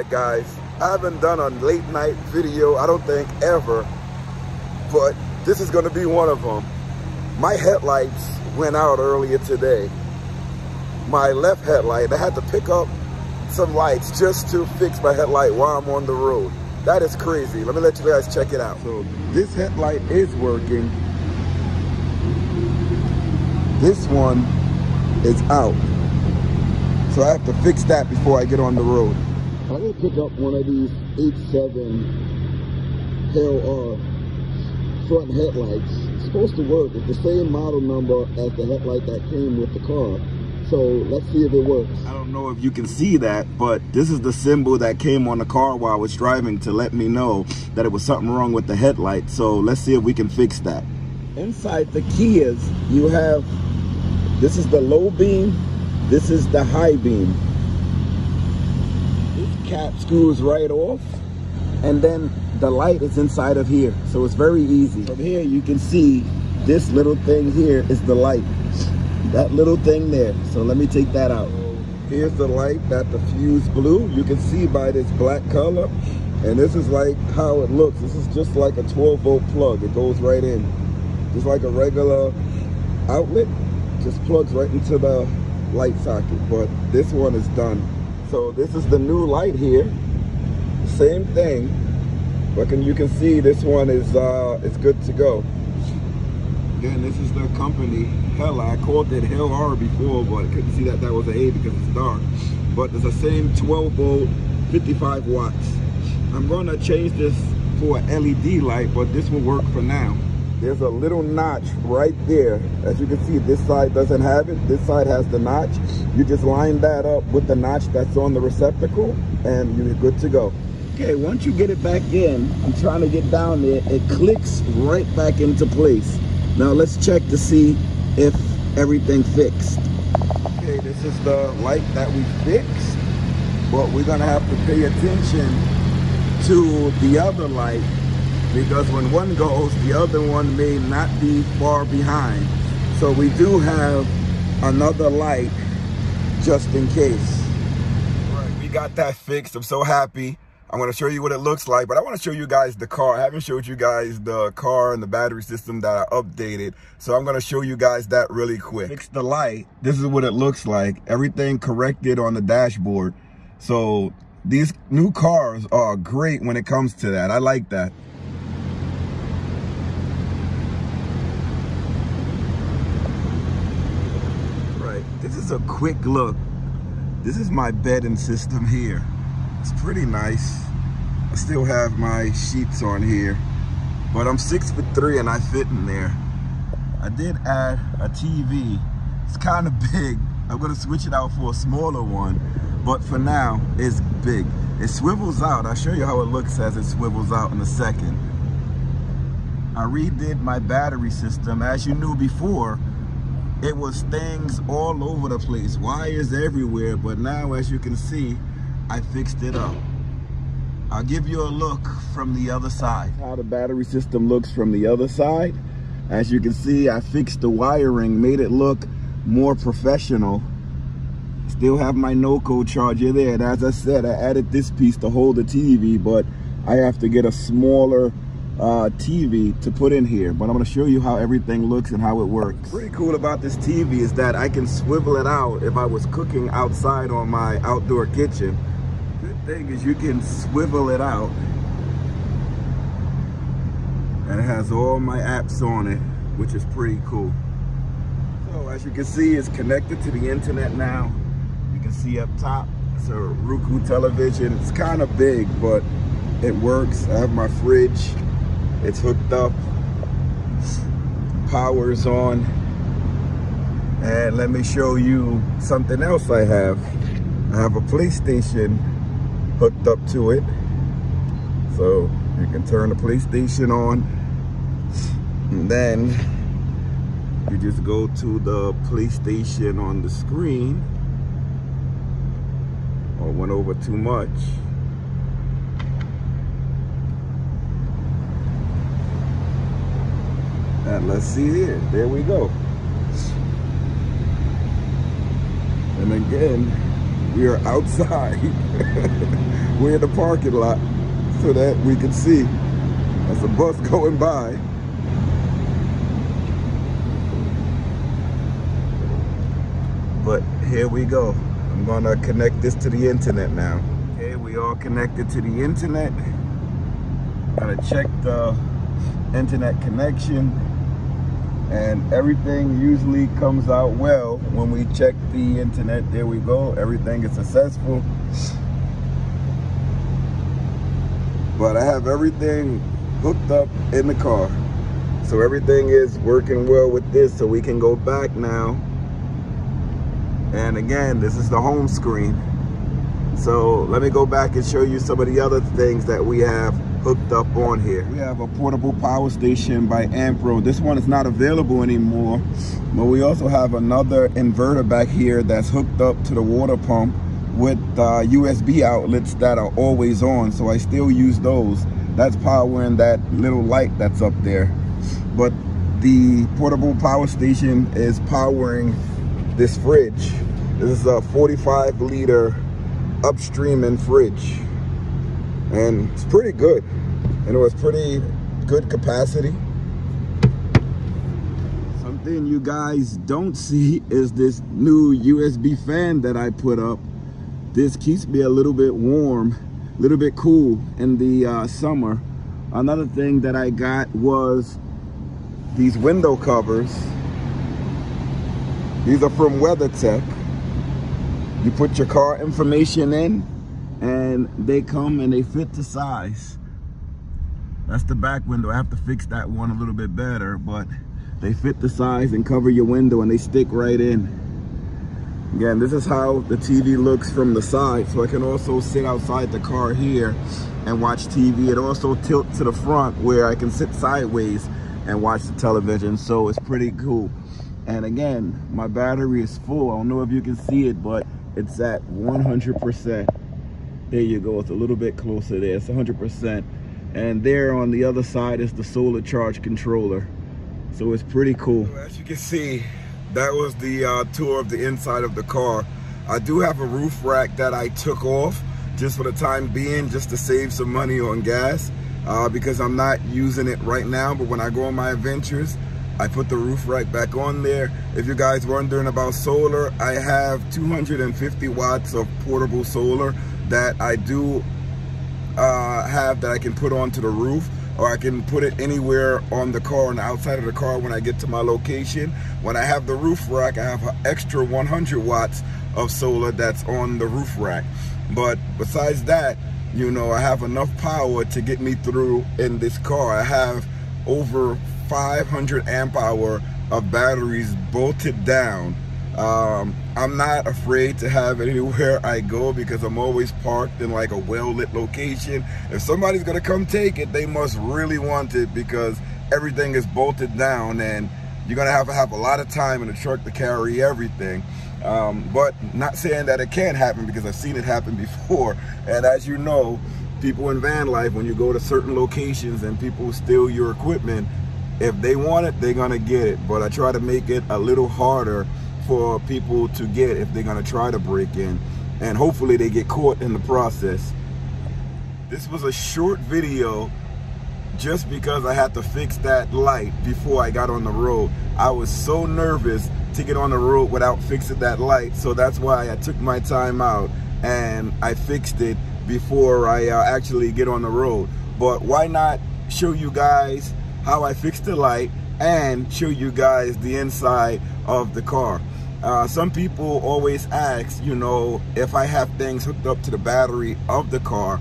insight, guys. I haven't done a late night video, I don't think, ever, but this is gonna be one of them. My headlights went out earlier today. My left headlight, I had to pick up some lights just to fix my headlight while I'm on the road. That is crazy. Let me let you guys check it out. So this headlight is working. This one is out. So I have to fix that before I get on the road. I will pick up one of these H7 HLR front headlights. It's supposed to work. It's the same model number as the headlight that came with the car. So let's see if it works. I don't know if you can see that, but this is the symbol that came on the car while I was driving to let me know that it was something wrong with the headlight. So let's see if we can fix that. Inside the Kias, you have, this is the low beam, this is the high beam. This cap screws right off, and then the light is inside of here. So it's very easy. From here you can see this little thing here is the light. That little thing there. So let me take that out. Here's the light that the fuse blew. You can see by this black color. And this is like how it looks. This is just like a 12 volt plug. It goes right in. Just like a regular outlet. Just plugs right into the light socket. But this one is done. So this is the new light here. Same thing. But you can see this one is it's good to go. Again, this is the company, Hella. I called it HLR before, but I couldn't see that that was an A because it's dark. But it's the same 12 volt, 55 watts. I'm gonna change this for an LED light, but this will work for now. There's a little notch right there. As you can see, this side doesn't have it. This side has the notch. You just line that up with the notch that's on the receptacle and you're good to go. Okay, once you get it back in, I'm trying to get down there, it clicks right back into place. Now let's check to see if everything fixed. Okay, this is the light that we fixed, but we're gonna have to pay attention to the other light because when one goes, the other one may not be far behind. So we do have another light just in case. All right, we got that fixed, I'm so happy. I'm gonna show you what it looks like, but I wanna show you guys the car. I haven't showed you guys the car and the battery system that I updated, so I'm gonna show you guys that really quick. Fix the light, this is what it looks like. Everything corrected on the dashboard. So these new cars are great when it comes to that, I like that. Right, this is a quick look. This is my bedding system here. It's pretty nice. I still have my sheets on here, but I'm 6'3" and I fit in there. I did add a TV. It's kind of big. I'm gonna switch it out for a smaller one, but for now, it's big. It swivels out. I'll show you how it looks as it swivels out in a second. I redid my battery system. As you knew before, it was things all over the place, wires everywhere, but now as you can see, I fixed it up. I'll give you a look from the other side. How the battery system looks from the other side. As you can see, I fixed the wiring, made it look more professional. Still have my Noco charger there. And as I said, I added this piece to hold the TV, but I have to get a smaller TV to put in here. But I'm gonna show you how everything looks and how it works. What's pretty cool about this TV is that I can swivel it out if I was cooking outside on my outdoor kitchen. Thing is you can swivel it out and it has all my apps on it, which is pretty cool. So as you can see, it's connected to the internet now. You can see up top it's a Roku television. It's kind of big, but it works. I have my fridge, it's hooked up, power's on. And let me show you something else I have. I have a PlayStation hooked up to it, so you can turn the PlayStation on and then you just go to the PlayStation on the screen. Oh, went over too much. And let's see here, there we go. And again, we are outside. We're in the parking lot so that we can see as the bus going by. But here we go. I'm gonna connect this to the internet now. Okay, we all connected to the internet. Gotta check the internet connection, and everything usually comes out well when we check the internet. There we go, everything is successful. But I have everything hooked up in the car, so everything is working well with this, so we can go back now. And again, this is the home screen. So let me go back and show you some of the other things that we have hooked up on here. We have a portable power station by Ampro. This one is not available anymore, but we also have another inverter back here that's hooked up to the water pump with USB outlets that are always on, so I still use those. That's powering that little light that's up there. But the portable power station is powering this fridge. This is a 45-liter upstream and fridge, and it's pretty good, and it was pretty good capacity. Something you guys don't see is this new USB fan that I put up. This keeps me a little bit warm, a little bit cool in the summer. Another thing that I got was these window covers. These are from WeatherTech. You put your car information in, and they come and they fit to size. That's the back window. I have to fix that one a little bit better, but they fit the size and cover your window, and they stick right in. Again, this is how the TV looks from the side, so I can also sit outside the car here and watch TV. It also tilts to the front where I can sit sideways and watch the television, so it's pretty cool. And again, my battery is full. I don't know if you can see it, but it's at 100%. There you go, it's a little bit closer there, it's 100%. And there on the other side is the solar charge controller. So it's pretty cool. As you can see, that was the tour of the inside of the car. I do have a roof rack that I took off just for the time being, just to save some money on gas, because I'm not using it right now, but when I go on my adventures, I put the roof rack back on there. If you guys wondering about solar, I have 250 watts of portable solar that I do have that I can put onto the roof, or I can put it anywhere on the car, on the outside of the car when I get to my location. When I have the roof rack, I have an extra 100 watts of solar that's on the roof rack. But besides that, you know, I have enough power to get me through in this car. I have over 500 amp hour of batteries bolted down. I'm not afraid to have anywhere I go because I'm always parked in like a well-lit location. If somebody's gonna come take it, they must really want it because everything is bolted down, and you're gonna have to have a lot of time in the truck to carry everything. But not saying that it can't happen, because I've seen it happen before. And as you know, people in van life, when you go to certain locations and people steal your equipment, if they want it, they're gonna get it. But I try to make it a little harder for people to get if they're gonna try to break in, and hopefully they get caught in the process. This was a short video just because I had to fix that light before I got on the road. I was so nervous to get on the road without fixing that light, so that's why I took my time out and I fixed it before I actually get on the road. But why not show you guys how I fixed the light and show you guys the inside of the car. Some people always ask, you know, if I have things hooked up to the battery of the car.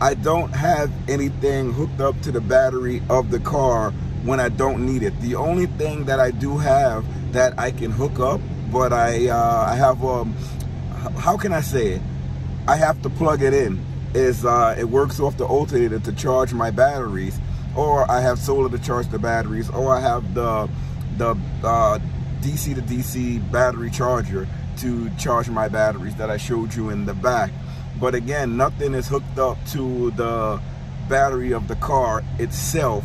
I don't have anything hooked up to the battery of the car when I don't need it. The only thing that I do have that I can hook up, but I have, how can I say it? I have to plug it in. It works off the alternator to charge my batteries, or I have solar to charge the batteries, or I have the DC to DC battery charger to charge my batteries that I showed you in the back. But again, nothing is hooked up to the battery of the car itself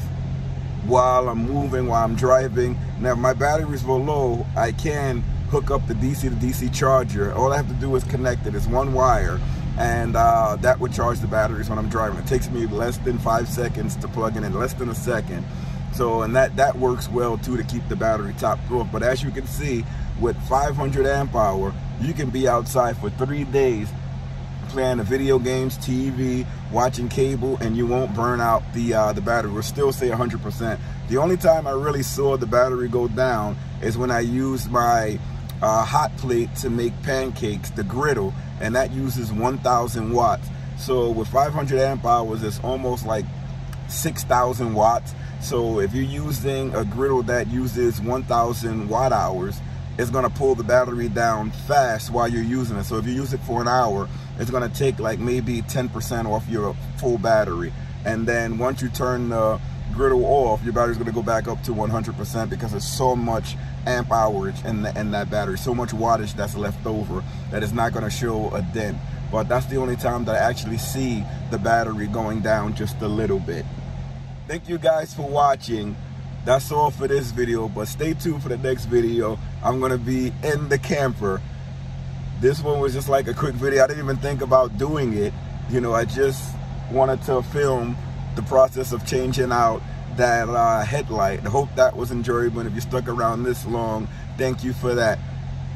while I'm moving, while I'm driving. Now, if my batteries were low, I can hook up the DC to DC charger. All I have to do is connect it. It's one wire, and that would charge the batteries when I'm driving. It takes me less than 5 seconds to plug in, and less than a second. So, and that works well too to keep the battery topped off. But as you can see, with 500 amp hour, you can be outside for 3 days playing the video games, TV, watching cable, and you won't burn out the battery. We'll still say 100%. The only time I really saw the battery go down is when I used my hot plate to make pancakes, the griddle, and that uses 1,000 watts. So with 500 amp hours, it's almost like 6,000 watts. So if you're using a griddle that uses 1,000 watt hours, it's gonna pull the battery down fast while you're using it. So if you use it for an hour, it's gonna take like maybe 10% off your full battery. And then once you turn the griddle off, your battery's gonna go back up to 100% because there's so much amp hours in that battery, so much wattage that's left over that it's not gonna show a dent. But that's the only time that I actually see the battery going down just a little bit. Thank you guys for watching. That's all for this video, but stay tuned for the next video. I'm gonna be in the camper. This one was just like a quick video. I didn't even think about doing it. You know, I just wanted to film the process of changing out that headlight. I hope that was enjoyable, and if you stuck around this long, thank you for that.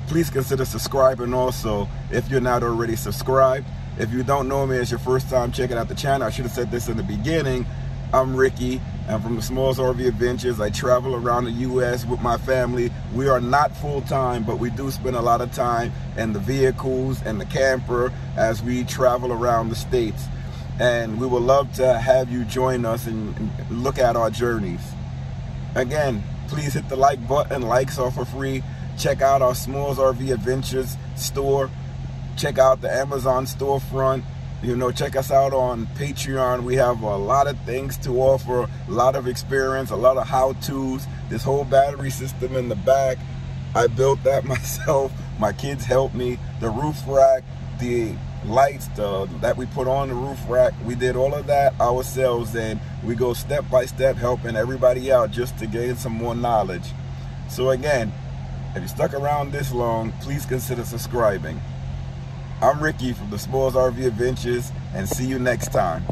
Please consider subscribing also if you're not already subscribed. If you don't know me, it's your first time checking out the channel, I should have said this in the beginning. I'm Ricky. I'm from the Smalls RV Adventures. I travel around the U.S. with my family. We are not full-time, but we do spend a lot of time in the vehicles and the camper as we travel around the states. And we would love to have you join us and look at our journeys. Again, please hit the like button. Likes are for free. Check out our Smalls RV Adventures store. Check out the Amazon storefront. You know, check us out on Patreon. We have a lot of things to offer, a lot of experience, a lot of how-tos. This whole battery system in the back, I built that myself. My kids helped me. The roof rack, the lights that we put on the roof rack, we did all of that ourselves, and we go step by step helping everybody out just to gain some more knowledge. So again, if you stuck around this long, please consider subscribing. I'm Ricky from the Smalls RV Adventures, and see you next time.